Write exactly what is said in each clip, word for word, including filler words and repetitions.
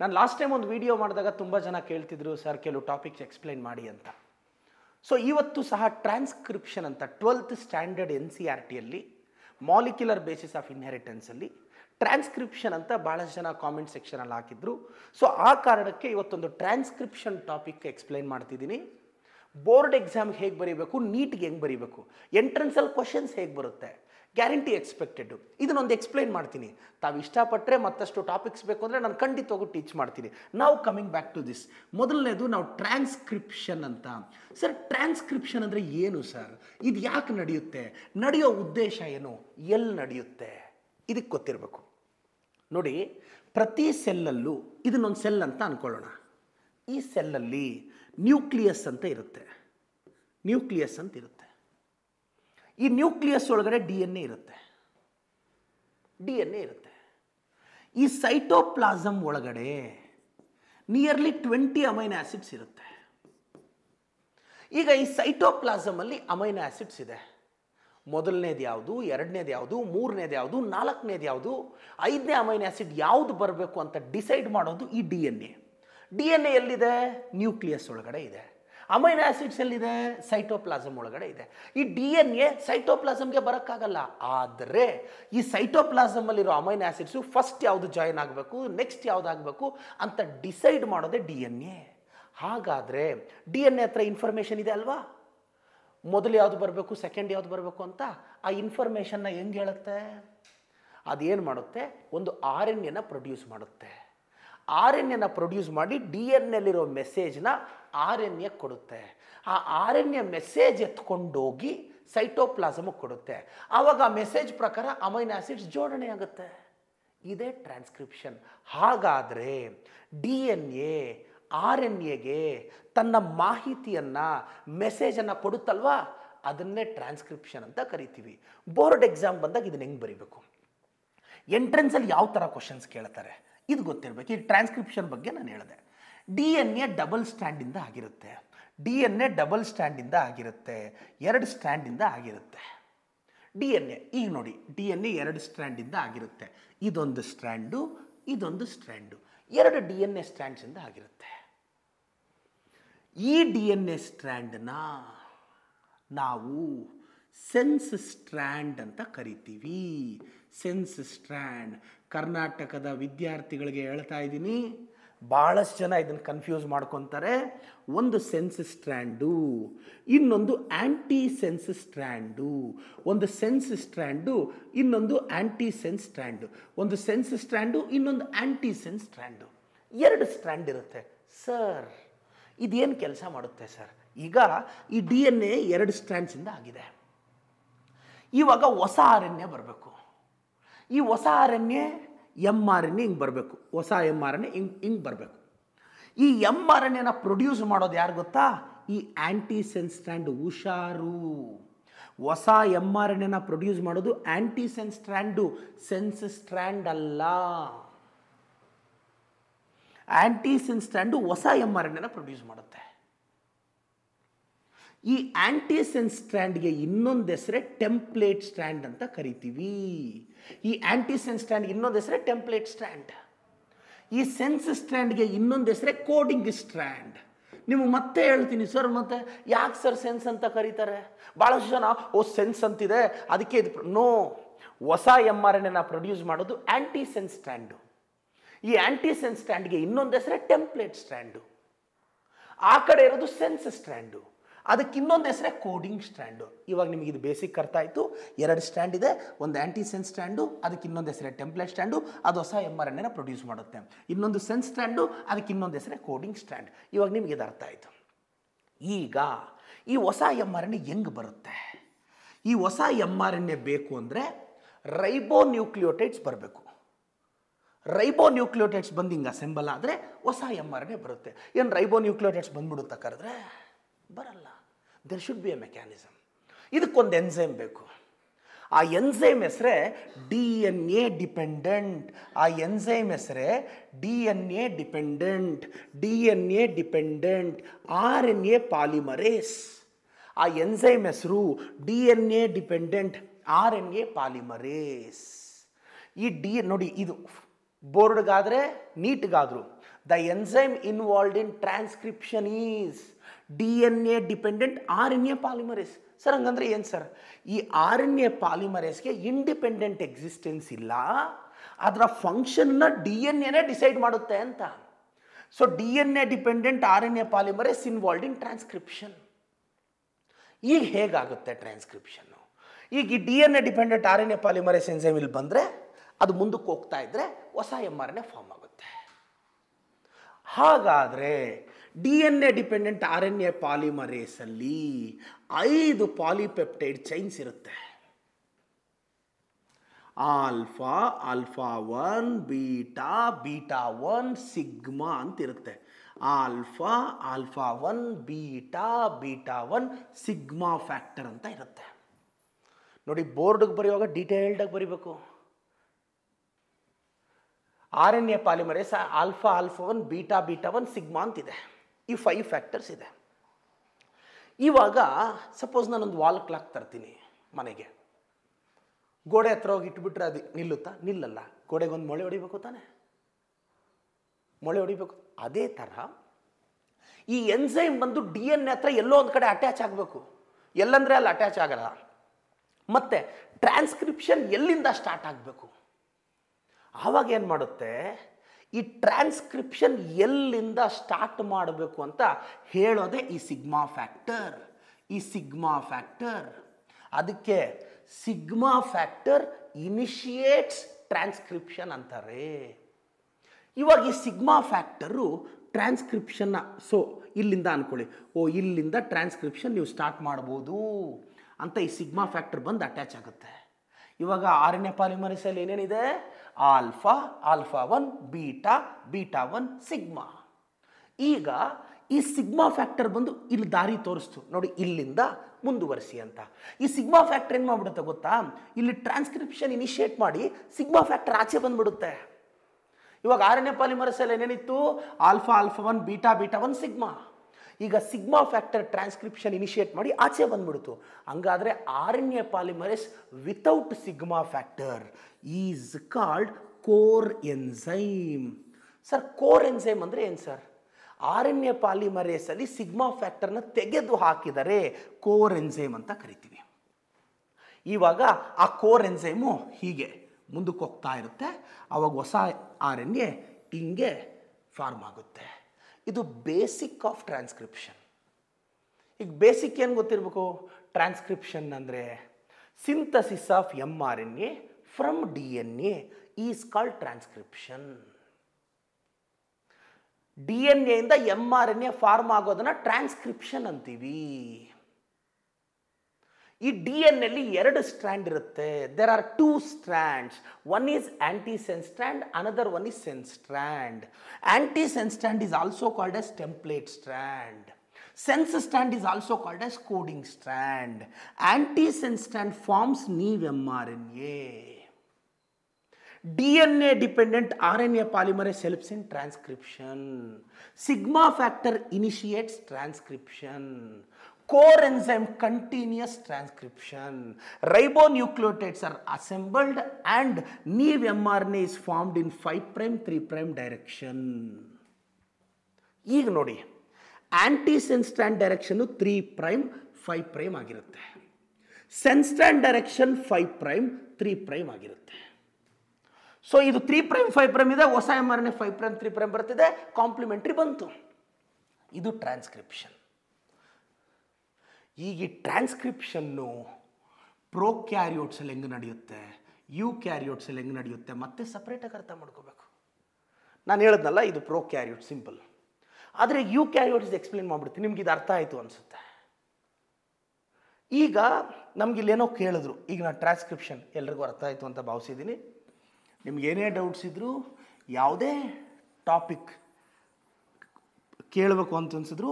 ನಾನು last time ಒಂದು video ಮಾಡಿದಾಗ ತುಂಬ ಜನ ಕೇಳ್ತಿದ್ರು, ಸರ್ ಕೆಲವು ಟಾಪಿಕ್ಸ್ ಎಕ್ಸ್ಪ್ಲೈನ್ ಮಾಡಿ ಅಂತ. ಸೊ ಇವತ್ತು ಸಹ ಟ್ರಾನ್ಸ್ಕ್ರಿಪ್ಷನ್ ಅಂತ twelfth standard N C R ಟಿಯಲ್ಲಿ ಮಾಲಿಕ್ಯುಲರ್ ಬೇಸಿಸ್ ಆಫ್ ಇನ್ಹೆರಿಟೆನ್ಸಲ್ಲಿ ಟ್ರಾನ್ಸ್ಕ್ರಿಪ್ಷನ್ ಅಂತ ಭಾಳಷ್ಟು ಜನ ಕಾಮೆಂಟ್ ಸೆಕ್ಷನಲ್ಲಿ ಹಾಕಿದ್ರು. ಸೊ ಆ ಕಾರಣಕ್ಕೆ ಇವತ್ತೊಂದು ಟ್ರಾನ್ಸ್ಕ್ರಿಪ್ಷನ್ ಟಾಪಿಕ್ ಎಕ್ಸ್ಪ್ಲೈನ್ ಮಾಡ್ತಿದ್ದೀನಿ. ಬೋರ್ಡ್ ಎಕ್ಸಾಮ್ ಹೇಗೆ ಬರೀಬೇಕು, ನೀಟ್ಗೆ ಹೆಂಗೆ ಬರೀಬೇಕು, ಎಂಟ್ರೆನ್ಸಲ್ಲಿ ಕ್ವಶನ್ಸ್ ಹೇಗೆ ಬರುತ್ತೆ, ಗ್ಯಾರಂಟಿ ಎಕ್ಸ್ಪೆಕ್ಟೆಡು, ಇದನ್ನೊಂದು ಎಕ್ಸ್ಪ್ಲೈನ್ ಮಾಡ್ತೀನಿ. ತಾವು ಇಷ್ಟಪಟ್ಟರೆ ಮತ್ತಷ್ಟು ಟಾಪಿಕ್ಸ್ ಬೇಕು ಅಂದರೆ ನಾನು ಖಂಡಿತವಾಗೂ ಟೀಚ್ ಮಾಡ್ತೀನಿ. ನಾವು ಕಮಿಂಗ್ ಬ್ಯಾಕ್ ಟು ದಿಸ್. ಮೊದಲನೇದು ನಾವು ಟ್ರಾನ್ಸ್ಕ್ರಿಪ್ಷನ್ ಅಂತ. ಸರ್ ಟ್ರಾನ್ಸ್ಕ್ರಿಪ್ಷನ್ ಅಂದರೆ ಏನು ಸರ್, ಇದು ಯಾಕೆ ನಡೆಯುತ್ತೆ, ನಡೆಯೋ ಉದ್ದೇಶ ಏನು, ಎಲ್ಲಿ ನಡೆಯುತ್ತೆ, ಇದಕ್ಕೆ ಗೊತ್ತಿರಬೇಕು. ನೋಡಿ, ಪ್ರತಿ ಸೆಲ್ಲಲ್ಲೂ ಇದನ್ನೊಂದು ಸೆಲ್ ಅಂತ ಅಂದ್ಕೊಳ್ಳೋಣ. ಈ ಸೆಲ್ಲಲ್ಲಿ ನ್ಯೂಕ್ಲಿಯಸ್ ಅಂತ ಇರುತ್ತೆ, ನ್ಯೂಕ್ಲಿಯಸ್ ಅಂತ ಇರುತ್ತೆ. ಈ ನ್ಯೂಕ್ಲಿಯಸ್ ಒಳಗಡೆ ಡಿ ಎನ್ ಎ ಇರುತ್ತೆ, ಡಿ ಎನ್ ಎ ಇರುತ್ತೆ. ಈ ಸೈಟೋಪ್ಲಾಸಮ್ ಒಳಗಡೆ ನಿಯರ್ಲಿ ಟ್ವೆಂಟಿ ಅಮೈನೋ ಆ್ಯಸಿಡ್ಸ್ ಇರುತ್ತೆ. ಈಗ ಈ ಸೈಟೋಪ್ಲಾಸಮಲ್ಲಿ ಅಮೈನೋ ಆ್ಯಸಿಡ್ಸ್ ಇದೆ. ಮೊದಲನೇದು ಯಾವುದು, ಎರಡನೇದು ಯಾವುದು, ಮೂರನೇದು ಯಾವುದು, ನಾಲ್ಕನೇದು ಯಾವುದು, ಐದನೇ ಅಮೈನೋ ಆ್ಯಸಿಡ್ ಯಾವುದು ಬರಬೇಕು ಅಂತ ಡಿಸೈಡ್ ಮಾಡೋದು ಈ D N A. D N A ಎಲ್ಲಿದೆ? ನ್ಯೂಕ್ಲಿಯಸ್ ಒಳಗಡೆ ಇದೆ. ಅಮೈನೋ ಆ್ಯಸಿಡ್ಸ್ ಎಲ್ಲಿದೆ? ಸೈಟೋಪ್ಲಾಸಮ್ ಒಳಗಡೆ ಇದೆ. ಈ ಡಿ ಎನ್ ಎ ಸೈಟೋಪ್ಲಾಸಮ್ಗೆ ಬರೋಕ್ಕಾಗಲ್ಲ. ಆದರೆ ಈ ಸೈಟೋಪ್ಲಾಸಮಲ್ಲಿರೋ ಅಮೈನೋ ಆ್ಯಸಿಡ್ಸು ಫಸ್ಟ್ ಯಾವುದು ಜಾಯಿನ್ ಆಗಬೇಕು, ನೆಕ್ಸ್ಟ್ ಯಾವುದಾಗಬೇಕು ಅಂತ ಡಿಸೈಡ್ ಮಾಡೋದೇ ಡಿ ಎನ್ ಎ. ಹಾಗಾದರೆ ಡಿ ಎನ್ ಎ ಹತ್ರ ಇನ್ಫಾರ್ಮೇಷನ್ ಇದೆ ಅಲ್ವಾ, ಮೊದಲು ಯಾವುದು ಬರಬೇಕು, ಸೆಕೆಂಡ್ ಯಾವುದು ಬರಬೇಕು ಅಂತ. ಆ ಇನ್ಫಾರ್ಮೇಷನ್ನ ಹೆಂಗೆ ಹೇಳುತ್ತೆ? ಅದೇನು ಮಾಡುತ್ತೆ, ಒಂದು ಆರ್ ಎನ್ ಎನ ಪ್ರೊಡ್ಯೂಸ್ ಮಾಡುತ್ತೆ. ಆರ್ ಎನ್ ಎನ ಪ್ರೊಡ್ಯೂಸ್ ಮಾಡಿ ಡಿ ಎನ್ ಎಲ್ಲಿರೋ ಮೆಸೇಜ್ನ ಆರ್ ಎನ್ ಎ ಕೊಡುತ್ತೆ. ಆ ಆರ್ ಎನ್ ಎ ಮೆಸೇಜ್ ಎತ್ಕೊಂಡೋಗಿ ಸೈಟೋಪ್ಲಾಸಮಕ್ಕೆ ಕೊಡುತ್ತೆ. ಆವಾಗ ಆ ಮೆಸೇಜ್ ಪ್ರಕಾರ ಅಮೈನೋ ಆ್ಯಸಿಡ್ಸ್ ಜೋಡಣೆ ಆಗುತ್ತೆ. ಇದೇ ಟ್ರಾನ್ಸ್ಕ್ರಿಪ್ಷನ್. ಹಾಗಾದರೆ D N A R N ಎಗೆ ತನ್ನ ಮಾಹಿತಿಯನ್ನು, ಮೆಸೇಜನ್ನು ಕೊಡುತ್ತಲ್ವಾ, ಅದನ್ನೇ ಟ್ರಾನ್ಸ್ಕ್ರಿಪ್ಷನ್ ಅಂತ ಕರಿತೀವಿ. ಬೋರ್ಡ್ ಎಕ್ಸಾಮ್ ಬಂದಾಗ ಇದನ್ನ ಹೆಂಗೆ ಬರೀಬೇಕು, ಎಂಟ್ರೆನ್ಸಲ್ಲಿ ಯಾವ ಥರ ಕ್ವಶನ್ಸ್ ಕೇಳ್ತಾರೆ, ಇದು ಗೊತ್ತಿರಬೇಕು. ಈ ಟ್ರಾನ್ಸ್ಕ್ರಿಪ್ಷನ್ ಬಗ್ಗೆ ನಾನು ಹೇಳಿದೆ. ಡಿ ಎನ್ ಎ ಡಬಲ್ ಸ್ಟ್ಯಾಂಡಿಂದ ಆಗಿರುತ್ತೆ, ಡಿ ಎನ್ ಎ ಡಬಲ್ ಸ್ಟ್ಯಾಂಡಿಂದ ಆಗಿರುತ್ತೆ, ಎರಡು ಸ್ಟ್ಯಾಂಡಿಂದ ಆಗಿರುತ್ತೆ ಡಿ ಎನ್ ಎ. ಈಗ ನೋಡಿ, ಡಿ ಎನ್ ಎ ಎರಡು ಸ್ಟ್ಯಾಂಡಿಂದ ಆಗಿರುತ್ತೆ. ಇದೊಂದು ಸ್ಟ್ಯಾಂಡು, ಇದೊಂದು ಸ್ಟ್ಯಾಂಡು, ಎರಡು ಡಿ ಎನ್ ಎ ಸ್ಟ್ಯಾಂಡ್ಸಿಂದ ಆಗಿರುತ್ತೆ. ಈ ಡಿ ಎನ್ ಎ ಸ್ಟ್ರ್ಯಾಂಡನ್ನ ನಾವು ಸೆನ್ಸ್ ಸ್ಟ್ರ್ಯಾಂಡ್ ಅಂತ ಕರಿತೀವಿ. Sense strand. ಕರ್ನಾಟಕದ ವಿದ್ಯಾರ್ಥಿಗಳಿಗೆ ಹೇಳ್ತಾ ಇದ್ದೀನಿ, ಭಾಳಷ್ಟು ಜನ ಇದನ್ನು ಕನ್ಫ್ಯೂಸ್ ಮಾಡ್ಕೊತಾರೆ. ಒಂದು ಸೆನ್ಸ್ ಸ್ಟ್ರ್ಯಾಂಡು, ಇನ್ನೊಂದು ಆ್ಯಂಟಿ ಸೆನ್ಸ್ ಸ್ಟ್ರ್ಯಾಂಡು. ಒಂದು ಸೆನ್ಸ್ ಸ್ಟ್ರ್ಯಾಂಡು, ಇನ್ನೊಂದು ಆ್ಯಂಟಿ ಸೆನ್ಸ್ ಸ್ಟ್ರ್ಯಾಂಡು. ಒಂದು ಸೆನ್ಸ್ ಸ್ಟ್ರ್ಯಾಂಡು, ಇನ್ನೊಂದು ಆ್ಯಂಟಿ ಸೆನ್ಸ್ ಸ್ಟ್ರ್ಯಾಂಡು, ಎರಡು ಸ್ಟ್ರ್ಯಾಂಡ್ ಇರುತ್ತೆ. ಸರ್ ಇದೇನು ಕೆಲಸ ಮಾಡುತ್ತೆ ಸರ್? ಈಗ ಈ ಡಿ ಎನ್ ಎ ಎರಡು ಸ್ಟ್ರ್ಯಾಂಡ್ಸಿಂದ ಆಗಿದೆ. ಇವಾಗ ಹೊಸ ಆರ್ ಎನ್ ಎ ಬರಬೇಕು. ಈ ಹೊಸ R N A M R N A ಹಿಂಗೆ ಬರಬೇಕು, ಹೊಸ ಎಮ್ ಆರ್ ಎನ್ ಎ ಹಿಂಗೆ ಹಿಂಗೆ ಬರಬೇಕು. ಈ ಎಮ್ ಆರ್ ಎನ್ ಎನ ಪ್ರೊಡ್ಯೂಸ್ ಮಾಡೋದು ಯಾರು ಗೊತ್ತಾ? ಈ ಆ್ಯಂಟಿ ಸೆನ್ಸ್ ಸ್ಟ್ರ್ಯಾಂಡ್. ಹುಷಾರು, ಹೊಸ ಎಮ್ ಆರ್ ಎನ್ ಎನ ಪ್ರೊಡ್ಯೂಸ್ ಮಾಡೋದು ಆ್ಯಂಟಿ ಸೆನ್ಸ್ ಸ್ಟ್ರ್ಯಾಂಡು, ಸೆನ್ಸ್ ಸ್ಟ್ರ್ಯಾಂಡ್ ಅಲ್ಲ. ಆ್ಯಂಟಿ ಸೆನ್ಸ್ ಸ್ಟ್ರ್ಯಾಂಡು ಹೊಸ ಎಮ್ ಆರ್ ಎನ್ ಎನ ಪ್ರೊಡ್ಯೂಸ್ ಮಾಡುತ್ತೆ. ಈ ಆ್ಯಂಟಿ ಸೆನ್ಸ್ ಸ್ಟ್ರ್ಯಾಂಡ್ಗೆ ಇನ್ನೊಂದು ಹೆಸರೇ ಟೆಂಪ್ಲೇಟ್ ಸ್ಟ್ರ್ಯಾಂಡ್ ಅಂತ ಕರಿತೀವಿ. ಈ ಆ್ಯಂಟಿ ಸೆನ್ಸ್ ಸ್ಟ್ರ್ಯಾಂಡ್ಗೆ ಇನ್ನೊಂದು ಹೆಸರೇ ಟೆಂಪ್ಲೇಟ್ ಸ್ಟ್ರ್ಯಾಂಡ್. ಈ ಸೆನ್ಸ್ ಸ್ಟ್ರ್ಯಾಂಡ್ಗೆ ಇನ್ನೊಂದು ಹೆಸರೇ ಕೋಡಿಂಗ್ ಸ್ಟ್ರ್ಯಾಂಡ್. ನಿಮಗೆ ಮತ್ತೆ ಹೇಳ್ತೀನಿ, ಸರ್ ಮತ್ತೆ ಯಾಕೆ ಸರ್ ಸೆನ್ಸ್ ಅಂತ ಕರೀತಾರೆ? ಭಾಳಷ್ಟು ಜನ ಓ ಸೆನ್ಸ್ ಅಂತಿದೆ ಅದಕ್ಕೆ ಇದು ನೋ. ಹೊಸ ಎಮ್ ಆರ್ ಎನ್ ಎನ ಪ್ರೊಡ್ಯೂಸ್ ಮಾಡೋದು ಆ್ಯಂಟಿ ಸೆನ್ಸ್ ಸ್ಟ್ರ್ಯಾಂಡು. ಈ ಆ್ಯಂಟಿ ಸೆನ್ಸ್ ಸ್ಟ್ರ್ಯಾಂಡ್ಗೆ ಇನ್ನೊಂದು ಹೆಸರೇ ಟೆಂಪ್ಲೇಟ್ ಸ್ಟ್ರ್ಯಾಂಡು. ಆ ಕಡೆ ಇರೋದು ಸೆನ್ಸ್ ಸ್ಟ್ರ್ಯಾಂಡು, ಅದಕ್ಕೆ ಇನ್ನೊಂದು ಹೆಸರೇ ಕೋಡಿಂಗ್ ಸ್ಟ್ರ್ಯಾಂಡು. ಇವಾಗ ನಿಮಗೆ ಇದು ಬೇಸಿಕ್ ಅರ್ಥ ಆಯಿತು. ಎರಡು ಸ್ಟ್ಯಾಂಡ್ ಇದೆ, ಒಂದು ಆ್ಯಂಟಿ ಸೆನ್ಸ್ ಸ್ಟ್ರ್ಯಾಂಡು, ಅದಕ್ಕೆ ಇನ್ನೊಂದು ಹೆಸರೇ ಟೆಂಪ್ಲೇಟ್ ಸ್ಟ್ರ್ಯಾಂಡು, ಅದು ಹೊಸ ಎಮ್ ಆರ್ ಎನ್ ಎನ ಪ್ರೊಡ್ಯೂಸ್ ಮಾಡುತ್ತೆ. ಇನ್ನೊಂದು ಸೆನ್ಸ್ ಸ್ಟ್ರ್ಯಾಂಡು, ಅದಕ್ಕೆ ಇನ್ನೊಂದು ಹೆಸರೇ ಕೋಡಿಂಗ್ ಸ್ಟ್ರ್ಯಾಂಡ್. ಇವಾಗ ನಿಮಗೆ ಇದು ಅರ್ಥ ಆಯಿತು. ಈಗ ಈ ಹೊಸ ಎಮ್ ಆರ್ ಎನ್ ಎ ಹೆಂಗೆ ಬರುತ್ತೆ? ಈ ಹೊಸ ಎಮ್ ಆರ್ ಎನ್ ಎ ಬೇಕು ಅಂದರೆ ರೈಬೋ ನ್ಯೂಕ್ಲಿಯೋಟೈಡ್ಸ್ ಬರಬೇಕು. ರೈಬೋ ನ್ಯೂಕ್ಲಿಯೋಟೈಡ್ಸ್ ಬಂದು ಹಿಂಗೆ ಅಸೆಂಬಲ್ ಆದರೆ ಹೊಸ ಎಮ್ ಆರ್ ಎನ್ ಎ ಬರುತ್ತೆ. ಏನು ರೈಬೋ ನ್ಯೂಕ್ಲಿಯೋಟೈಡ್ಸ್ ಬಂದ್ಬಿಡುತ್ತಾ ಕರೆದ್ರೆ? ಬರಲ್ಲ. There should be a mechanism. ಇದಕ್ಕೊಂದು ಎನ್ಸೈಮ್ ಬೇಕು. ಆ ಎನ್ಸೈಮ್ ಹೆಸರೇ ಡಿ ಎನ್ ಎ ಡಿಪೆಂಡೆಂಟ್. ಆ ಎನ್ಸೈಮ್ ಹೆಸರೇ D N A dependent D N A dependent R N A polymerase. ಆ ಎನ್ಸೈಮ್ ಹೆಸರು D N A dependent R N A polymerase. ಈ D ನೋಡಿ, ಇದು ಬೋರ್ಡ್ಗಾದರೆ ನೀಟ್ಗಾದರು. The enzyme involved in transcription is D N A dependent R N A polymerase. Sir ಹಂಗಂದ್ರೆ ಏನು sir, ಈ ಆರ್ ಎನ್ ಎ ಪಾಲಿಮರೇಸ್ಗೆ ಇಂಡಿಪೆಂಡೆಂಟ್ ಎಕ್ಸಿಸ್ಟೆನ್ಸ್ ಇಲ್ಲ, ಅದರ ಫಂಕ್ಷನ್ನ ಡಿ ಎನ್ ಎನೇ ಡಿಸೈಡ್ ಮಾಡುತ್ತೆ ಅಂತ. So D N A dependent R N A polymerase involved in transcription. ಈಗ ಹೇಗಾಗುತ್ತೆ ಟ್ರಾನ್ಸ್ಕ್ರಿಪ್ಷನ್ನು? ಈಗ ಈ D N A dependent R N A polymerase enzyme ಇಲ್ಲಿ ಬಂದರೆ ಅದು ಮುಂದಕ್ಕೆ ಹೋಗ್ತಾ ಇದ್ದರೆ ಹೊಸ M R N A form ಆಗುತ್ತೆ. ಹಾಗಾದರೆ D N A dependent R N A ಪಾಲಿಮರೇಸಲ್ಲಿ ಐದು ಪಾಲಿಪೆಪ್ಟೈಡ್ ಚೈನ್ಸ್ ಇರುತ್ತೆ. Alpha, alpha one, beta, beta one, sigma ಅಂತಿರುತ್ತೆ. Alpha, alpha one, beta, beta one, sigma factor ಅಂತ ಇರುತ್ತೆ. ನೋಡಿ, ಬೋರ್ಡ್ಗೆ ಬರೆಯುವಾಗ ಡೀಟೇಲ್ಡಾಗಿ ಬರಿಬೇಕು. R N A polymerase alpha alpha one, beta beta one, sigma ಅಂತಿದೆ. ಈ ಫೈವ್ ಫ್ಯಾಕ್ಟರ್ಸ್ ಇದೆ. ಇವಾಗ ಸಪೋಸ್ ನಾನೊಂದು ವಾಲ್ ಕ್ಲಾಕ್ ತರ್ತೀನಿ ಮನೆಗೆ, ಗೋಡೆ ಹತ್ರ ಹೋಗಿ ಇಟ್ಬಿಟ್ರೆ ಅದು ನಿಲ್ಲುತ್ತಾ? ನಿಲ್ಲಲ್ಲ. ಗೋಡೆಗೆ ಒಂದು ಮೊಳೆ ಹೊಡಿಬೇಕು ತಾನೆ, ಮೊಳೆ ಹೊಡಿಬೇಕು. ಅದೇ ಥರ ಈ ಎನ್ಸೈಮ್ ಬಂದು ಡಿ ಎನ್ ಎ ಹತ್ರ ಎಲ್ಲೋ ಒಂದು ಕಡೆ ಅಟ್ಯಾಚ್ ಆಗಬೇಕು, ಎಲ್ಲಂದರೆ ಅಲ್ಲಿ ಅಟ್ಯಾಚ್ ಆಗಲ್ಲ. ಮತ್ತು ಟ್ರಾನ್ಸ್ಕ್ರಿಪ್ಷನ್ ಎಲ್ಲಿಂದ ಸ್ಟಾರ್ಟ್ ಆಗಬೇಕು? ಆವಾಗ ಏನು ಮಾಡುತ್ತೆ, ಈ ಟ್ರಾನ್ಸ್ಕ್ರಿಪ್ಷನ್ ಎಲ್ಲಿಂದ ಸ್ಟಾರ್ಟ್ ಮಾಡಬೇಕು ಅಂತ ಹೇಳೋದೇ ಈ ಸಿಗ್ಮಾ ಫ್ಯಾಕ್ಟರ್. ಈ ಸಿಗ್ಮಾ ಫ್ಯಾಕ್ಟರ್, ಅದಕ್ಕೆ ಸಿಗ್ಮಾ ಫ್ಯಾಕ್ಟರ್ ಇನಿಷಿಯೇಟ್ಸ್ ಟ್ರಾನ್ಸ್ಕ್ರಿಪ್ಷನ್ ಅಂತಾರೆ. ಇವಾಗ ಈ ಸಿಗ್ಮಾ ಫ್ಯಾಕ್ಟರು ಟ್ರಾನ್ಸ್ಕ್ರಿಪ್ಷನ್ನ, ಸೊ ಇಲ್ಲಿಂದ ಅಂದ್ಕೊಳ್ಳಿ, ಓ ಇಲ್ಲಿಂದ ಟ್ರಾನ್ಸ್ಕ್ರಿಪ್ಷನ್ ನೀವು ಸ್ಟಾರ್ಟ್ ಮಾಡ್ಬೋದು ಅಂತ ಈ ಸಿಗ್ಮಾ ಫ್ಯಾಕ್ಟರ್ ಬಂದು ಅಟ್ಯಾಚ್ ಆಗುತ್ತೆ. ಇವಾಗ ಆರ್ ಎನ್ ಎ ಪಾಲಿಮರೇಸಲ್ಲಿ ಏನೇನಿದೆ? Alpha, alpha one, beta, beta one, sigma. ಈಗ ಈ ಸಿಗ್ಮಾ ಫ್ಯಾಕ್ಟರ್ ಬಂದು ಇಲ್ಲಿ ದಾರಿ ತೋರಿಸ್ತು, ನೋಡಿ ಇಲ್ಲಿಂದ ಮುಂದುವರಿಸಿ ಅಂತ. ಈ ಸಿಗ್ಮಾ ಫ್ಯಾಕ್ಟರ್ ಏನು ಮಾಡಿಬಿಡುತ್ತೆ ಗೊತ್ತಾ, ಇಲ್ಲಿ ಟ್ರಾನ್ಸ್ಕ್ರಿಪ್ಷನ್ ಇನಿಷಿಯೇಟ್ ಮಾಡಿ ಸಿಗ್ಮಾ ಫ್ಯಾಕ್ಟರ್ ಆಚೆ ಬಂದುಬಿಡುತ್ತೆ. ಇವಾಗ ಆರ್ ಎನ್ ಎ ಪಾಲಿಮರೇಸಲ್ಲಿ ಏನೇನಿತ್ತು? Alpha alpha one, beta beta one, sigma. ಈಗ ಸಿಗ್ಮಾ ಫ್ಯಾಕ್ಟರ್ ಟ್ರಾನ್ಸ್ಕ್ರಿಪ್ಷನ್ ಇನಿಷಿಯೇಟ್ ಮಾಡಿ ಆಚೆ ಬಂದ್ಬಿಡ್ತು. ಹಂಗಾದರೆ R N A polymerase without sigma factor is called core enzyme. Sir core enzyme ಅಂದರೆ ಏನು ಸರ್? ಆರ್ ಎನ್ ಎ ಪಾಲಿಮರೇಸಲ್ಲಿ ಸಿಗ್ಮಾ ಫ್ಯಾಕ್ಟರ್ನ ತೆಗೆದು ಹಾಕಿದರೆ ಕೋರ್ ಎನ್ಸೈಮ್ ಅಂತ ಕರಿತೀವಿ. ಇವಾಗ ಆ ಕೋರ್ ಎನ್ಸೈಮು ಹೀಗೆ ಮುಂದಕ್ಕೆ ಹೋಗ್ತಾ ಇರುತ್ತೆ, ಆವಾಗ ಹೊಸ ಆರ್ ಎನ್ ಎ ಹಿಂಗೆ ಫಾರ್ಮ್ ಆಗುತ್ತೆ. ಇದು ಬೇಸಿಕ್ ಆಫ್ ಟ್ರಾನ್ಸ್ಕ್ರಿಪ್ಷನ್. ಈಗ ಬೇಸಿಕ್ ಏನು ಗೊತ್ತಿರಬೇಕು? ಟ್ರಾನ್ಸ್ಕ್ರಿಪ್ಷನ್ ಅಂದರೆ synthesis of M R N A from D N A is called transcription. D N ಎಯಿಂದ M R N A form ಆಗೋದನ್ನು ಟ್ರಾನ್ಸ್ಕ್ರಿಪ್ಷನ್ ಅಂತೀವಿ. ಈ ಡಿ ಎನ್ ಎಲ್ಲಿ ಎರಡು ಸ್ಟ್ರ್ಯಾಂಡ್ ಇರುತ್ತೆ. There are two strands. One is anti sense strand, another one is sense strand. Anti sense strand is also called as template strand. Sense strand is also called as coding strand. Anti sense strand forms new M R N A. D N A dependent R N A polymerase helps in transcription. Sigma factor initiates transcription. Core enzyme continuous transcription. Ribonucleotides are assembled and new mRNA is formed in five prime three prime direction. Eeg nodi, antisense strand direction three prime five prime agirutte. Sense strand direction five prime three prime agirutte. So ಇದು three prime five prime ಇದೆ, ಹೊಸ M R N A five prime three prime ಬರ್ತಿದೆ, complementary ಬಂತು. ಇದು transcription. ಈಗ ಈ ಟ್ರಾನ್ಸ್ಕ್ರಿಪ್ಷನ್ನು ಪ್ರೊಕ್ಯಾರಿಯೋಟ್ಸಲ್ಲಿ ಹೆಂಗೆ ನಡೆಯುತ್ತೆ, ಯು ಕ್ಯಾರಿಯೋಟ್ಸಲ್ಲಿ ಹೆಂಗೆ ನಡೆಯುತ್ತೆ ಮತ್ತೆ ಸಪ್ರೇಟಾಗಿ ಅರ್ಥ ಮಾಡ್ಕೋಬೇಕು. ನಾನು ಹೇಳಿದ್ನಲ್ಲ, ಇದು ಪ್ರೊಕ್ಯಾರಿಯೋಟ್ ಸಿಂಪಲ್, ಆದರೆ ಯು ಕ್ಯಾರಿಯೋಟ್ಸ್ ಎಕ್ಸ್ಪ್ಲೇನ್ ಮಾಡಿಬಿಡ್ತೀನಿ, ನಿಮ್ಗೆ ಇದು ಅರ್ಥ ಆಯಿತು ಅನಿಸುತ್ತೆ. ಈಗ ನಮಗಿಲ್ಲೇನೋ ಕೇಳಿದ್ರು, ಈಗ ನಾನು ಟ್ರಾನ್ಸ್ಕ್ರಿಪ್ಷನ್ ಎಲ್ರಿಗೂ ಅರ್ಥ ಆಯಿತು ಅಂತ ಭಾವಿಸಿದ್ದೀನಿ. ನಿಮಗೇನೇ ಡೌಟ್ಸ್ ಇದ್ದರೂ, ಯಾವುದೇ ಟಾಪಿಕ್ ಕೇಳಬೇಕು ಅಂತ ಅನಿಸಿದ್ರು,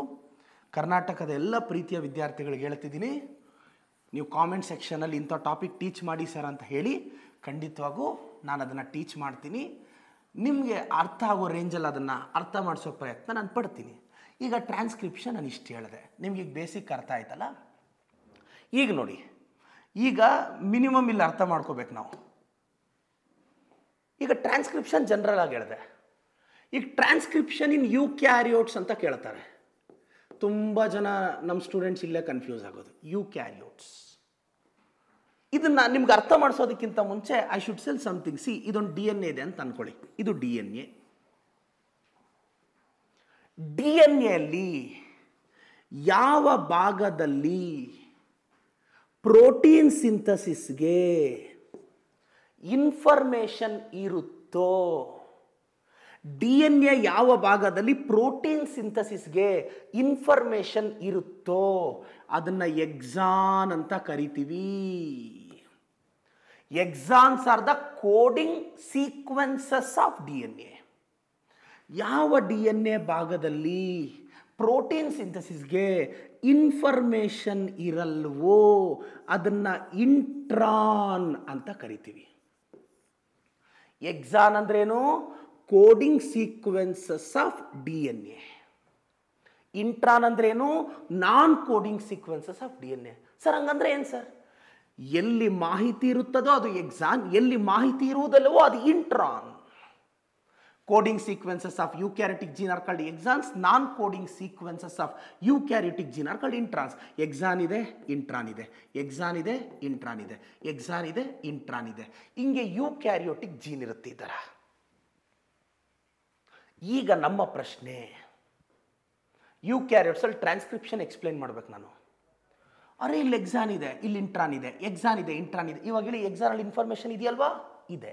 ಕರ್ನಾಟಕದ ಎಲ್ಲ ಪ್ರೀತಿಯ ವಿದ್ಯಾರ್ಥಿಗಳಿಗೆ ಹೇಳ್ತಿದ್ದೀನಿ, ನೀವು ಕಾಮೆಂಟ್ ಸೆಕ್ಷನಲ್ಲಿ ಇಂಥ ಟಾಪಿಕ್ ಟೀಚ್ ಮಾಡಿ ಸರ್ ಅಂತ ಹೇಳಿ, ಖಂಡಿತವಾಗೂ ನಾನು ಅದನ್ನು ಟೀಚ್ ಮಾಡ್ತೀನಿ. ನಿಮಗೆ ಅರ್ಥ ಆಗೋ ರೇಂಜಲ್ಲಿ ಅದನ್ನು ಅರ್ಥ ಮಾಡಿಸೋ ಪ್ರಯತ್ನ ನಾನು ಪಡ್ತೀನಿ. ಈಗ ಟ್ರಾನ್ಸ್ಕ್ರಿಪ್ಷನ್ ನಾನು ಇಷ್ಟು ಹೇಳಿದೆ, ನಿಮಗೆ ಈಗ ಬೇಸಿಕ್ ಅರ್ಥ ಆಯ್ತಲ್ಲ. ಈಗ ನೋಡಿ, ಈಗ ಮಿನಿಮಮ್ ಇಲ್ಲಿ ಅರ್ಥ ಮಾಡ್ಕೋಬೇಕು ನಾವು. ಈಗ ಟ್ರಾನ್ಸ್ಕ್ರಿಪ್ಷನ್ ಜನರಲ್ ಆಗಿ ಹೇಳಿದೆ. ಈಗ ಟ್ರಾನ್ಸ್ಕ್ರಿಪ್ಷನ್ ಇನ್ ಯು ಕ್ಯಾರಿಯೋಟ್ಸ್ ಅಂತ ಕೇಳ್ತಾರೆ. ತುಂಬ ಜನ ನಮ್ಮ ಸ್ಟೂಡೆಂಟ್ಸ್ ಇಲ್ಲೇ ಕನ್ಫ್ಯೂಸ್ ಆಗೋದು ಯು ಕ್ಯಾರಿಯೋಟ್ಸ್. ಇದನ್ನು ನಿಮ್ಗೆ ಅರ್ಥ ಮಾಡಿಸೋದಕ್ಕಿಂತ ಮುಂಚೆ I should cell something. See, ಇದೊಂದು ಡಿ ಎನ್ ಎ ಇದೆ ಅಂತ ಅಂದ್ಕೊಳ್ಳಿ. ಇದು D N A. D N ಎಲ್ಲಿ ಯಾವ ಭಾಗದಲ್ಲಿ ಪ್ರೋಟೀನ್ ಸಿಂಥಸಿಸ್ಗೆ ಇನ್ಫಾರ್ಮೇಷನ್ ಇರುತ್ತೋ, ಡಿ ಎನ್ ಎ ಯಾವ ಭಾಗದಲ್ಲಿ ಪ್ರೋಟೀನ್ ಸಿಂಥಸಿಸ್ಗೆ ಇನ್ಫಾರ್ಮೇಷನ್ ಇರುತ್ತೋ ಅದನ್ನು ಎಕ್ಸಾನ್ ಅಂತ ಕರಿತೀವಿ. Exons are the coding sequences of D N A. ಯಾವ ಡಿ ಎನ್ ಎ ಭಾಗದಲ್ಲಿ ಪ್ರೋಟೀನ್ ಸಿಂಥಸಿಸ್ಗೆ ಇನ್ಫಾರ್ಮೇಷನ್ ಇರಲ್ವೋ ಅದನ್ನು ಇಂಟ್ರಾನ್ ಅಂತ ಕರಿತೀವಿ. ಎಕ್ಸಾನ್ ಅಂದ್ರೇನು? Coding sequences of D N A. Intron ಅಂದ್ರೇನು? Non coding sequences of D N A. Sir, ಹಂಗಂದ್ರೆ ಏನು ಸರ್? ಎಲ್ಲಿ ಮಾಹಿತಿ ಇರುತ್ತದೋ ಅದು ಎಕ್ಸಾನ್, ಎಲ್ಲಿ ಮಾಹಿತಿ ಇರುವುದಲ್ಲವೋ ಅದು intron. Coding sequences of eukaryotic gene are called exons. Non-coding sequences of eukaryotic gene are called introns. Exon ide, intron ide. Exon ide, intron ide. Exon ide, intron ide. Inge eukaryotic gene irutte idara. Iga namma prashne. Eukaryotes alli transcription explain madbeku nanu. Are illi exon ide, illi intron ide. Exon ide, intron ide. Ivaga illi exon alli information ideyalva? Ide.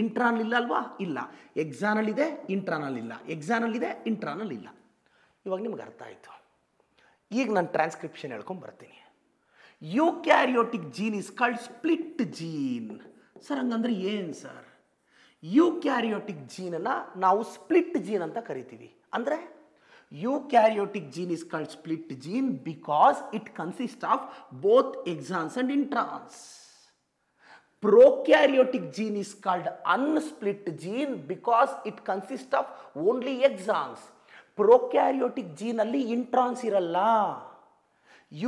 ಇಂಟ್ರಾನಲ್ ಇಲ್ಲ ಅಲ್ವಾ? ಇಲ್ಲ. ಎಕ್ಸಾನಲ್ ಇದೆ, ಇಂಟ್ರಾನಲ್ ಇಲ್ಲ. ಎಕ್ಸಾನಲ್ ಇದೆ, ಇಂಟ್ರಾನಲ್ ಇಲ್ಲ. ಇವಾಗ ನಿಮ್ಗೆ ಅರ್ಥ ಆಯಿತು. ಈಗ ನಾನು ಟ್ರಾನ್ಸ್ಕ್ರಿಪ್ಷನ್ ಹೇಳ್ಕೊಂಡು ಬರ್ತೀನಿ. Eukaryotic gene is called split gene. Sir, ಹಂಗಂದ್ರೆ ಏನು ಸರ್? ಯು ಕ್ಯಾರಿಯೋಟಿಕ್ ಜೀನನ್ನು ನಾವು ಸ್ಪ್ಲಿಟ್ ಜೀನ್ ಅಂತ ಕರಿತೀವಿ. ಅಂದರೆ eukaryotic gene is called split gene because it consist of both exons and introns. Prokaryotic gene is called unsplit gene because it consists of only exons. Prokaryotic gene alli introns iralla.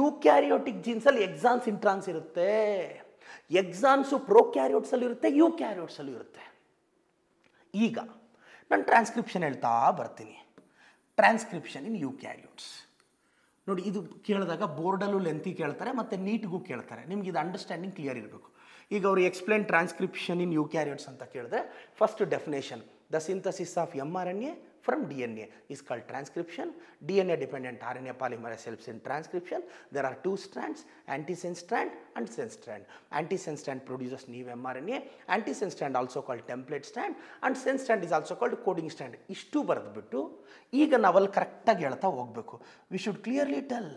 Eukaryotic genes alli exons, introns irutte. Exons prokaryotes alli irutte, eukaryotes alli irutte. Iga nan transcription helta bartini. Transcription in eukaryotes. ನೋಡಿ, ಇದು ಕೇಳಿದಾಗ ಬೋರ್ಡಲ್ಲೂ lengthy ಕೇಳ್ತಾರೆ ಮತ್ತು ನೀಟ್ಗೂ ಕೇಳ್ತಾರೆ. ನಿಮ್ಗೆ ಇದು understanding clear ಇರಬೇಕು. ಈಗ ಅವರು ಎಕ್ಸ್ಪ್ಲೇನ್ ಟ್ರಾನ್ಸ್ಕ್ರಿಪ್ಷನ್ ಇನ್ ಯುಕ್ಯಾರಿಯೋಟ್ಸ್ ಅಂತ ಕೇಳಿದ್ರೆ, first definition: the synthesis of M R N A from D N A is called transcription. D N A dependent R N A polymerase helps in transcription. There are two strands, antisense strand and sense strand. Antisense strand produces new M R N A. Antisense strand also called template strand and sense strand is also called coding strand. ಇಷ್ಟು ಬರೆದುಬಿಟ್ಟು ಈಗ ನಾವಲ್ಲಿ ಕರೆಕ್ಟಾಗಿ ಹೇಳ್ತಾ ಹೋಗಬೇಕು. We should clearly tell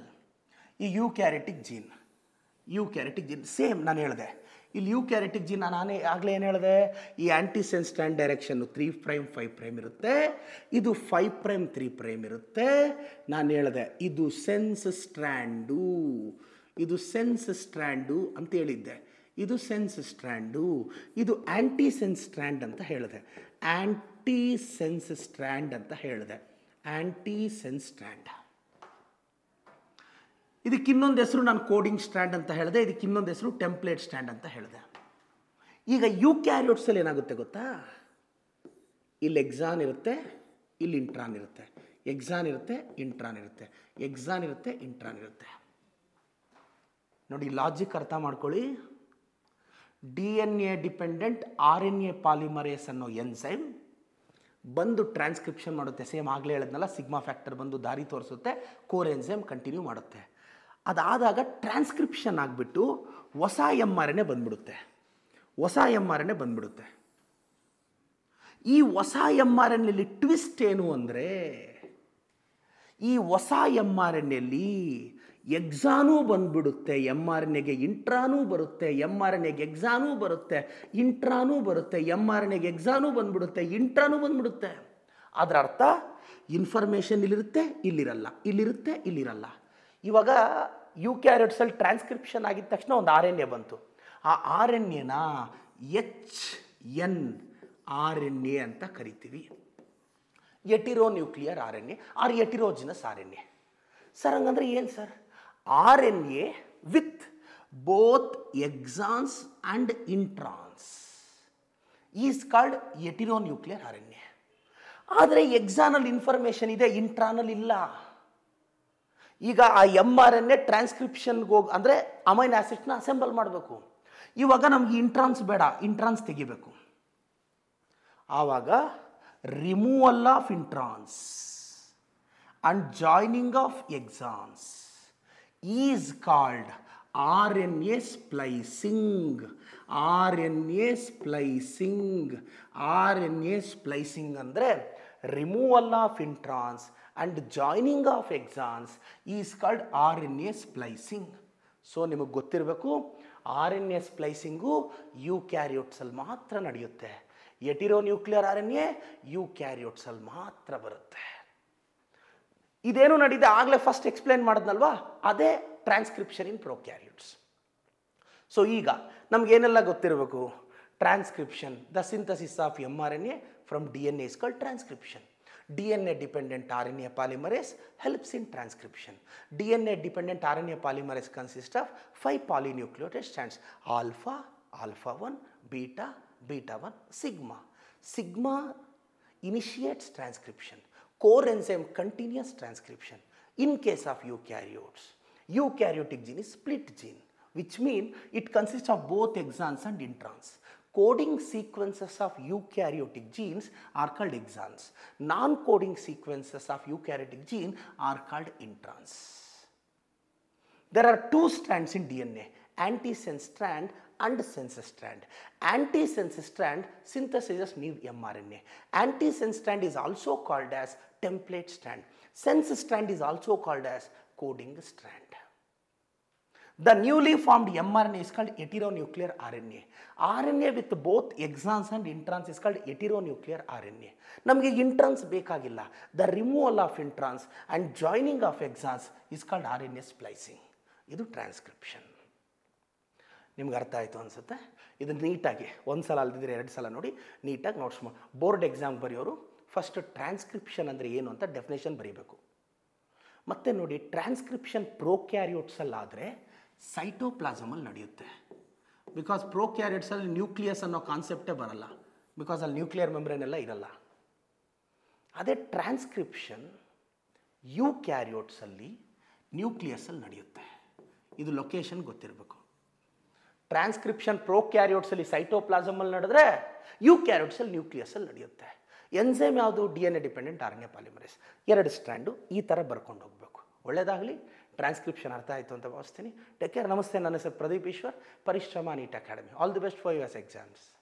ಈ eukaryotic gene. Eukaryotic gene same ನಾನು ಹೇಳಿದೆ. ಇಲ್ಲಿ ಯು ಕ್ಯಾರಿಟಿಕ್ ಜೀನ್ ನಾನೇ ಆಗಲೇ ಏನು ಹೇಳಿದೆ, ಈ ಆ್ಯಂಟಿಸೆನ್ಸ್ ಸ್ಟ್ರ್ಯಾಂಡ್ ಡೈರೆಕ್ಷನ್ನು ತ್ರೀ ಪ್ರೈಮ್ ಫೈವ್ ಪ್ರೈಮ್ ಇರುತ್ತೆ, ಇದು ಫೈವ್ ಪ್ರೈಮ್ ತ್ರೀ ಪ್ರೈಮ್ ಇರುತ್ತೆ. ನಾನು ಹೇಳಿದೆ ಇದು ಸೆನ್ಸ್ ಸ್ಟ್ರ್ಯಾಂಡು, ಇದು ಸೆನ್ಸ್ ಸ್ಟ್ರ್ಯಾಂಡು ಅಂತ ಹೇಳಿದ್ದೆ. ಇದು ಸೆನ್ಸ್ ಸ್ಟ್ರ್ಯಾಂಡು, ಇದು ಆ್ಯಂಟಿಸೆನ್ಸ್ ಸ್ಟ್ರ್ಯಾಂಡ್ ಅಂತ ಹೇಳಿದೆ. ಆ್ಯಂಟಿಸೆನ್ಸ್ ಸ್ಟ್ರ್ಯಾಂಡ್ ಅಂತ ಹೇಳಿದೆ. ಆ್ಯಂಟಿಸೆನ್ಸ್ ಸ್ಟ್ರ್ಯಾಂಡ್ ಇದಕ್ಕೆ ಇನ್ನೊಂದು ಹೆಸರು ನಾನು ಕೋಡಿಂಗ್ ಸ್ಟ್ರ್ಯಾಂಡ್ ಅಂತ ಹೇಳಿದೆ. ಇದಕ್ಕೆ ಇನ್ನೊಂದು ಹೆಸರು ಟೆಂಪ್ಲೇಟ್ ಸ್ಟ್ರ್ಯಾಂಡ್ ಅಂತ ಹೇಳಿದೆ. ಈಗ ಯು ಕ್ಯಾರಿಯೋಟ್ಸಲ್ಲಿ ಏನಾಗುತ್ತೆ ಗೊತ್ತಾ? ಇಲ್ಲಿ ಎಕ್ಸಾನ್ ಇರುತ್ತೆ, ಇಲ್ಲಿ ಇಂಟ್ರಾನ್ ಇರುತ್ತೆ. ಎಕ್ಸಾನ್ ಇರುತ್ತೆ, ಇಂಟ್ರಾನ್ ಇರುತ್ತೆ. ಎಕ್ಸಾನ್ ಇರುತ್ತೆ, ಇಂಟ್ರಾನ್ ಇರುತ್ತೆ. ನೋಡಿ, ಲಾಜಿಕ್ ಅರ್ಥ ಮಾಡ್ಕೊಳ್ಳಿ. D N A dependent R N A polymerase ಅನ್ನೋ ಎನ್ಸೈಮ್ ಬಂದು ಟ್ರಾನ್ಸ್ಕ್ರಿಪ್ಷನ್ ಮಾಡುತ್ತೆ. ಸೇಮ್ ಆಗಲೇ ಹೇಳಿದ್ನಲ್ಲ, ಸಿಗ್ಮಾ ಫ್ಯಾಕ್ಟರ್ ಬಂದು ದಾರಿ ತೋರಿಸುತ್ತೆ, ಕೋರ್ ಎನ್ಸೈಮ್ ಕಂಟಿನ್ಯೂ ಮಾಡುತ್ತೆ. ಅದಾದಾಗ ಟ್ರಾನ್ಸ್ಕ್ರಿಪ್ಷನ್ ಆಗಿಬಿಟ್ಟು ಹೊಸ ಎಮ್ ಆರ್ ಎನ್ ಎ ಬಂದ್ಬಿಡುತ್ತೆ. ಹೊಸ ಎಮ್ ಆರ್ ಎನ್ ಎ ಬಂದ್ಬಿಡುತ್ತೆ. ಈ ಹೊಸ ಎಮ್ ಆರ್ ಎನ್ ಎಲ್ಲಿ ಟ್ವಿಸ್ಟ್ ಏನು ಅಂದರೆ, ಈ ಹೊಸ ಎಮ್ ಆರ್ ಎನ್ ಎಲ್ಲಿ ಎಕ್ಸಾನೂ ಬಂದ್ಬಿಡುತ್ತೆ, ಎಮ್ ಆರ್ ಎನ್ ಎಗೆ ಇಂಟ್ರಾನೂ ಬರುತ್ತೆ, ಎಮ್ ಆರ್ ಎನ್ ಎಗೆ ಎಕ್ಸಾನೂ ಬರುತ್ತೆ, ಇಂಟ್ರಾನೂ ಬರುತ್ತೆ, ಎಮ್ ಆರ್ ಎನ್ ಎಗೆ ಎಕ್ಸಾನೂ ಬಂದ್ಬಿಡುತ್ತೆ, ಇಂಟ್ರಾನೂ ಬಂದ್ಬಿಡುತ್ತೆ. ಅದರ ಅರ್ಥ ಇನ್ಫಾರ್ಮೇಷನ್ ಇಲ್ಲಿರುತ್ತೆ, ಇಲ್ಲಿರಲ್ಲ, ಇಲ್ಲಿರುತ್ತೆ, ಇಲ್ಲಿರಲ್ಲ. ಇವಾಗ ಯು ಕ್ಯಾರಿಯೋಟ್ಸಲ್ಲಿ ಟ್ರಾನ್ಸ್ಕ್ರಿಪ್ಷನ್ ಆಗಿದ ತಕ್ಷಣ ಒಂದು ಆರ್ ಎನ್ ಎ ಬಂತು. ಆ ಆರ್ ಎನ್ ಎನ H N R N A ಅಂತ ಕರಿತೀವಿ. Heteronuclear R N A R heterogeneous R N A. Sir, ಹಂಗಂದ್ರೆ ಏನು sir? R N A with both exons and introns. is called heteronuclear R N A. ಆದರೆ ಎಕ್ಸಾನಲ್ information ಇದೆ, ಇಂಟ್ರಾನಲ್ ಇಲ್ಲ. ಈಗ ಆ M R N A ಟ್ರಾನ್ಸ್ಕ್ರಿಪ್ಷನ್ಗೆ ಹೋಗಿ ಅಂದರೆ ಅಮೈನ್ ಆ್ಯಸಿಡ್ನ ಅಸೆಂಬಲ್ ಮಾಡಬೇಕು. ಇವಾಗ ನಮಗೆ ಇಂಟ್ರಾನ್ಸ್ ಬೇಡ, ಇಂಟ್ರಾನ್ಸ್ ತೆಗಿಬೇಕು. ಆವಾಗ removal of introns and joining of exons is called R N A splicing. R N A splicing R N A splicing ಅಂದರೆ removal of introns and joining of exons is called R N A splicing. So ನಿಮಗೆ ಗೊತ್ತಿರಬೇಕು, R N A splicing ಯು ಕ್ಯಾರಿಯೋಟ್ಸಲ್ಲಿ ಮಾತ್ರ ನಡೆಯುತ್ತೆ. Heteronuclear R N A ಯು ಕ್ಯಾರಿಯೋಟ್ಸಲ್ಲಿ ಮಾತ್ರ ಬರುತ್ತೆ. ಇದೇನು ನಡೀದೆ ಆಗಲೇ ಫಸ್ಟ್ ಎಕ್ಸ್ಪ್ಲೇನ್ ಮಾಡಿದ್ನಲ್ವಾ, ಅದೇ ಟ್ರಾನ್ಸ್ಕ್ರಿಪ್ಷನ್ ಇನ್ ಪ್ರೊಕ್ಯಾರಿಯೋಟ್ಸ್. ಸೊ ಈಗ ನಮಗೇನೆಲ್ಲ ಗೊತ್ತಿರಬೇಕು, transcription, the synthesis of M R N A from D N A is called transcription. D N A dependent R N A polymerase helps in transcription. D N A dependent R N A polymerase consists of five polynucleotide strands: alpha, alpha one, beta, beta one, sigma. Sigma initiates transcription. Core enzyme continues transcription. In case of eukaryotes, eukaryotic gene is split gene, which means it consists of both exons and introns. Coding sequences of eukaryotic genes are called exons. Non-coding sequences of eukaryotic gene are called introns. There are two strands in D N A, antisense strand and sense strand. Antisense strand synthesizes new mRNA. Antisense strand is also called as template strand. Sense strand is also called as coding strand. The newly formed mRNA is called heteronuclear R N A. R N A with both exons and introns is called heteronuclear R N A. ನಮಗೆ introns ಬೇಕಾಗಿಲ್ಲ. The removal of introns and joining of exons is called R N A splicing. ಇದು transcription. ನಿಮ್ಗೆ ಅರ್ಥ ಆಯಿತು ಅನಿಸುತ್ತೆ. ಇದು ನೀಟಾಗಿ ಒಂದು ಸಲ ಅಲ್ದಿದ್ರೆ ಎರಡು ಸಲ ನೋಡಿ, ನೀಟಾಗಿ ನೋಟ್ಸ್ ಮಾಡಿ. ಬೋರ್ಡ್ ಎಕ್ಸಾಮ್ ಬರೆಯೋರು ಫಸ್ಟ್ ಟ್ರಾನ್ಸ್ಕ್ರಿಪ್ಷನ್ ಅಂದರೆ ಏನು ಅಂತ ಡೆಫಿನೇಷನ್ ಬರೀಬೇಕು. ಮತ್ತೆ ನೋಡಿ, ಟ್ರಾನ್ಸ್ಕ್ರಿಪ್ಷನ್ ಪ್ರೊಕ್ಯಾರಿಯೋಟ್ಸಲ್ಲಾದರೆ ಸೈಟೋಪ್ಲಾಸಮಲ್ಲಿ ನಡೆಯುತ್ತೆ. ಬಿಕಾಸ್ ಪ್ರೊಕ್ಯಾರಿಯೋಟ್ಸಲ್ಲಿ ನ್ಯೂಕ್ಲಿಯಸ್ ಅನ್ನೋ ಕಾನ್ಸೆಪ್ಟೇ ಬರಲ್ಲ, ಬಿಕಾಸ್ ಅಲ್ಲಿ ನ್ಯೂಕ್ಲಿಯರ್ ಮೆಂಬ್ರೇನ್ ಎಲ್ಲ ಇರಲ್ಲ. ಅದೇ ಟ್ರಾನ್ಸ್ಕ್ರಿಪ್ಷನ್ ಯು ಕ್ಯಾರಿಯೋಟ್ಸಲ್ಲಿ ನ್ಯೂಕ್ಲಿಯಸ್ಸಲ್ಲಿ ನಡೆಯುತ್ತೆ. ಇದು ಲೊಕೇಶನ್ ಗೊತ್ತಿರಬೇಕು. ಟ್ರಾನ್ಸ್ಕ್ರಿಪ್ಷನ್ ಪ್ರೊಕ್ಯಾರಿಯೋಟ್ಸಲ್ಲಿ ಸೈಟೋಪ್ಲಾಸಮಲ್ಲಿ ನಡೆದ್ರೆ ಯು ಕ್ಯಾರಿಯೋಟ್ಸಲ್ಲಿ ನ್ಯೂಕ್ಲಿಯಸ್ಸಲ್ಲಿ ನಡೆಯುತ್ತೆ. ಎನ್ಸೈಮ್ ಯಾವುದು? D N A dependent R N A polymerase. ಎರಡು ಸ್ಟ್ಯಾಂಡು ಈ ಥರ ಬರ್ಕೊಂಡು ಹೋಗಬೇಕು. ಒಳ್ಳೆಯದಾಗಲಿ. ಟ್ರಾನ್ಸ್ಕ್ರಿಪ್ಷನ್ ಅರ್ಥ ಆಯಿತು ಅಂತ ಭಾವಿಸ್ತೀನಿ. Take care. ನಮಸ್ತೆ. ನನ್ನ ಹೆಸರು Pradeep Eshwar, Parishrama NEET academy. All the best for your exams.